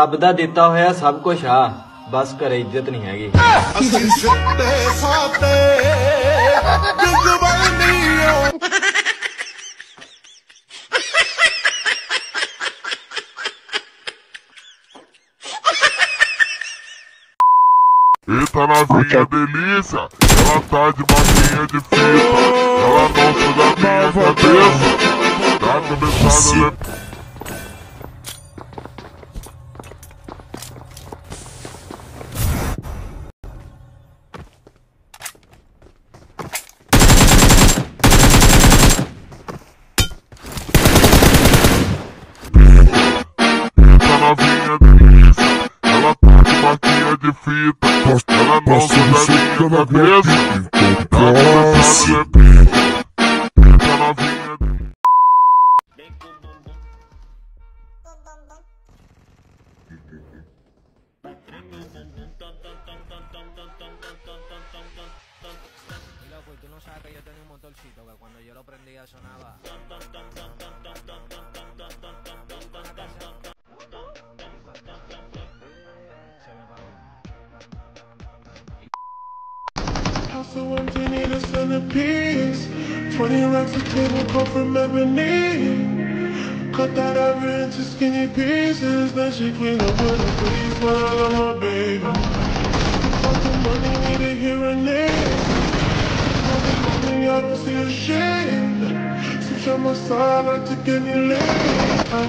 रब दा दिता होया सब कुछ आ बस करे इज्जत नहीं हैगी। Eutanasia, delícia, ela tá de maquinha de fita, ela não se dá minha cabeça, tá começando a levar. Tú no sabes que yo tenía un motorcito que cuando yo lo prendía sonaba. Cut that over into skinny pieces. Then she cleaned up with a piece, but I love my baby. Fuck the money, need to hear her name. I don't see a shade. Switch on my side, I take any lane. I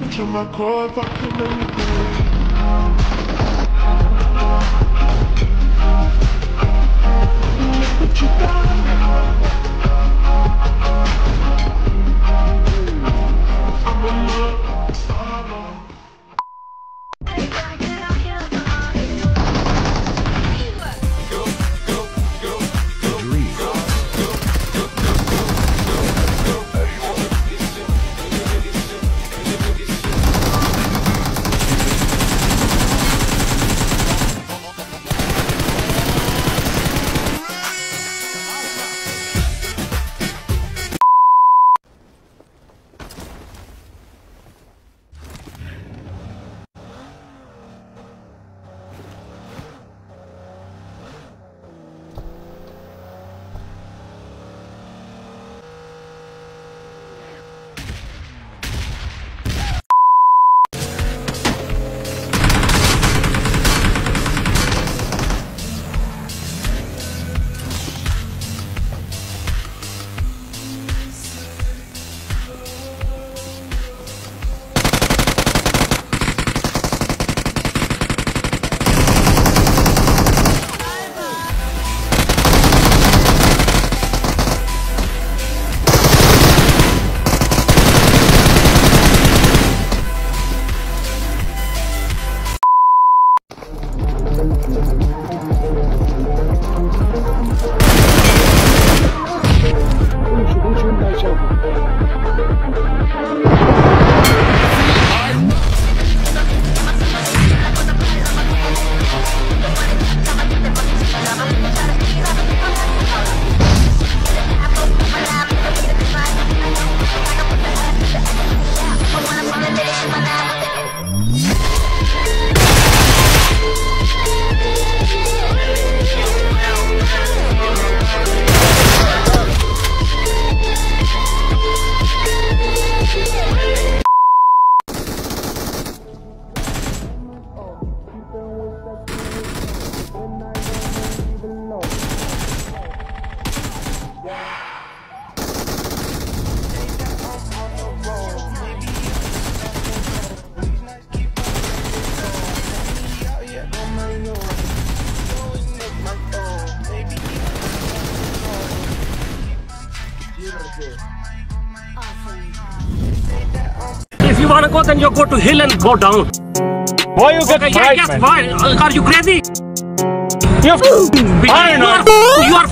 reach on my car if I can anything. Look what you done. If you want to go, then you go to hill and go down. Why you get fried, man? Why? Are you crazy? You are.